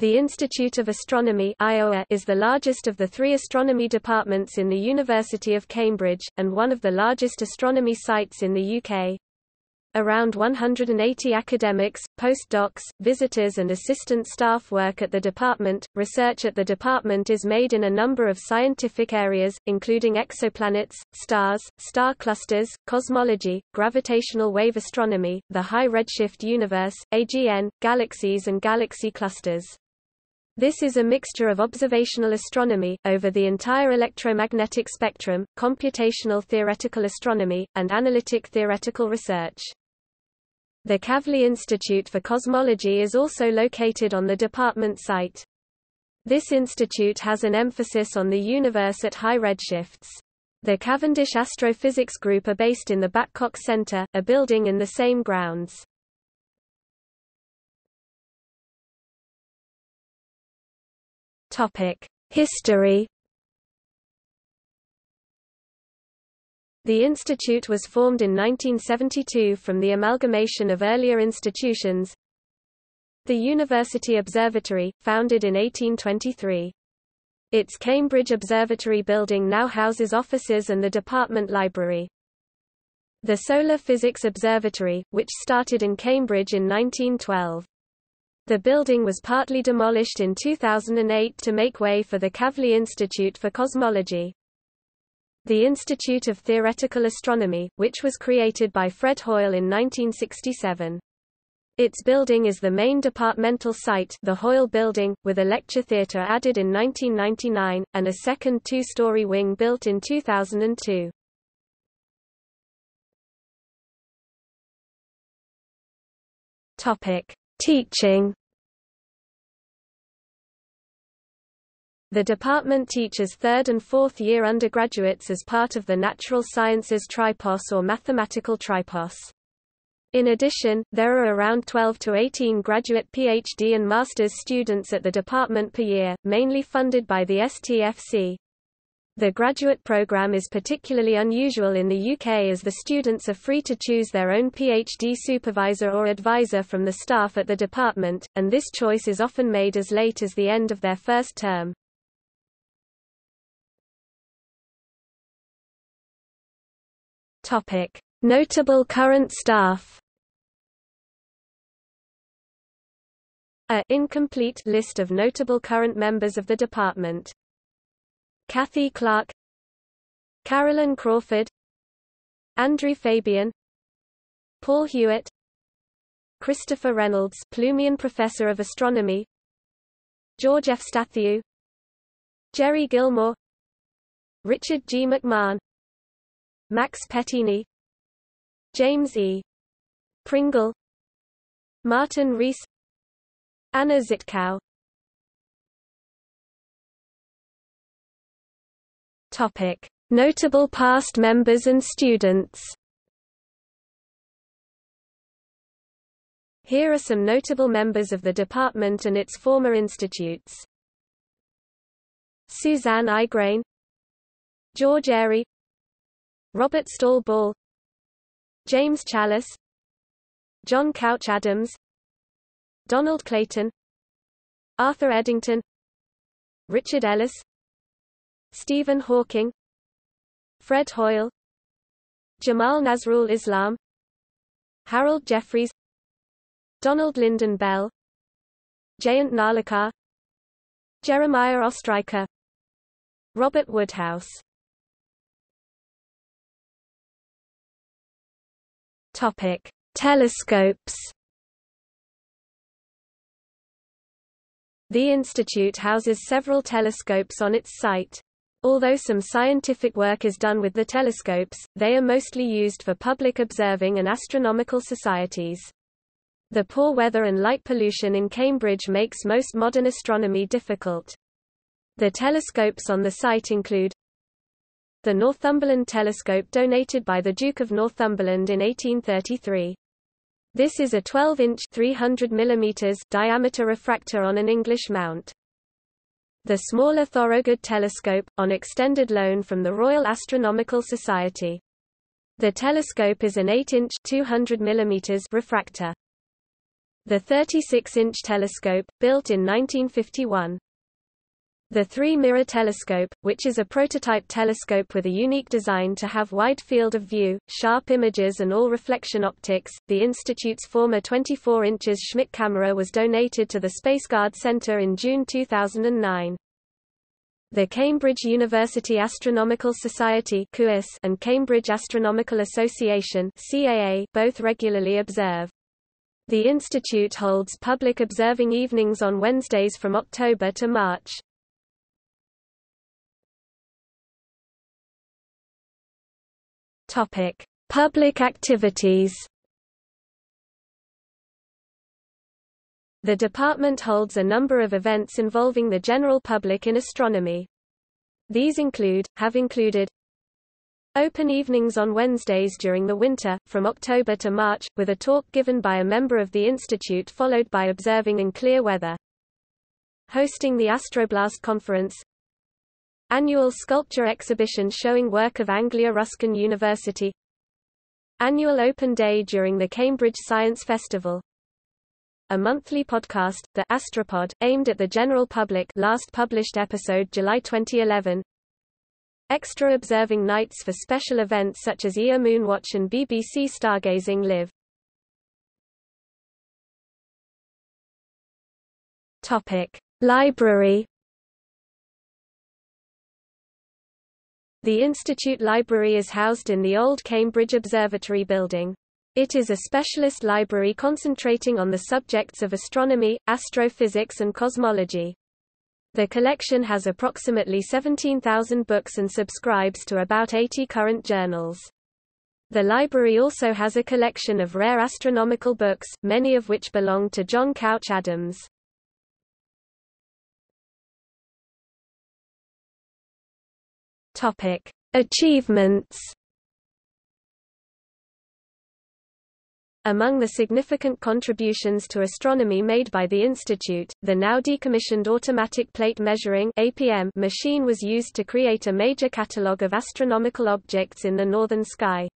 The Institute of Astronomy is the largest of the three astronomy departments in the University of Cambridge, and one of the largest astronomy sites in the UK. Around 180 academics, postdocs, visitors and assistant staff work at the department. Research at the department is made in a number of scientific areas, including exoplanets, stars, star clusters, cosmology, gravitational wave astronomy, the high redshift universe, AGN, galaxies and galaxy clusters. This is a mixture of observational astronomy, over the entire electromagnetic spectrum, computational theoretical astronomy, and analytic theoretical research. The Kavli Institute for Cosmology is also located on the department site. This institute has an emphasis on the universe at high redshifts. The Cavendish Astrophysics Group are based in the Battcock Centre, a building in the same grounds. History. The institute was formed in 1972 from the amalgamation of earlier institutions. The University Observatory, founded in 1823. Its Cambridge Observatory building now houses offices and the department library. The Solar Physics Observatory, which started in Cambridge in 1912. The building was partly demolished in 2008 to make way for the Kavli Institute for Cosmology. The Institute of Theoretical Astronomy, which was created by Fred Hoyle in 1967. Its building is the main departmental site, the Hoyle Building, with a lecture theatre added in 1999, and a second two-storey wing built in 2002. Teaching. The department teaches third and fourth year undergraduates as part of the Natural Sciences Tripos or Mathematical Tripos. In addition, there are around 12 to 18 graduate PhD and master's students at the department per year, mainly funded by the STFC. The graduate program is particularly unusual in the UK as the students are free to choose their own PhD supervisor or advisor from the staff at the department, and this choice is often made as late as the end of their first term. Notable current staff. A incomplete list of notable current members of the department. Kathy Clark, Carolyn Crawford, Andrew Fabian, Paul Hewitt, Christopher Reynolds, Plumian Professor of Astronomy, George F. Stathew, Jerry Gilmore, Richard G. McMahon, Max Pettini, James E. Pringle, Martin Rees, Anna Zitkow. Topic: Notable past members and students. Here are some notable members of the department and its former institutes. Suzanne Igrain, George Airy, Robert Stahl Ball, James Challis, John Couch Adams, Donald Clayton, Arthur Eddington, Richard Ellis, Stephen Hawking, Fred Hoyle, Jamal Nazrul Islam, Harold Jeffries, Donald Lyndon Bell, Jayant Nalekar, Jeremiah Ostreicher, Robert Woodhouse. Telescopes. The institute houses several telescopes on its site. Although some scientific work is done with the telescopes, they are mostly used for public observing and astronomical societies. The poor weather and light pollution in Cambridge makes most modern astronomy difficult. The telescopes on the site include the Northumberland telescope, donated by the Duke of Northumberland in 1833. This is a 12-inch (300 mm) diameter refractor on an English mount. The smaller Thorogood telescope, on extended loan from the Royal Astronomical Society. The telescope is an 8-inch (200 mm) refractor. The 36-inch telescope, built in 1951. The three-mirror telescope, which is a prototype telescope with a unique design to have wide field of view, sharp images and all reflection optics. The Institute's former 24-inch Schmidt camera was donated to the Spaceguard Centre in June 2009. The Cambridge University Astronomical Society and Cambridge Astronomical Association both regularly observe. The Institute holds public observing evenings on Wednesdays from October to March. Public activities. The department holds a number of events involving the general public in astronomy. These have included open evenings on Wednesdays during the winter, from October to March, with a talk given by a member of the Institute followed by observing in clear weather. Hosting the Astroblast Conference. Annual sculpture exhibition showing work of Anglia-Ruskin University. Annual Open Day during the Cambridge Science Festival. A monthly podcast, The Astropod, aimed at the general public, last published episode July 2011. Extra observing nights for special events such as EO Moonwatch and BBC Stargazing Live. Library. The Institute Library is housed in the old Cambridge Observatory building. It is a specialist library concentrating on the subjects of astronomy, astrophysics and cosmology. The collection has approximately 17,000 books and subscribes to about 80 current journals. The library also has a collection of rare astronomical books, many of which belong to John Couch Adams. Achievements. Among the significant contributions to astronomy made by the Institute, the now decommissioned automatic plate measuring (APM) machine was used to create a major catalogue of astronomical objects in the northern sky.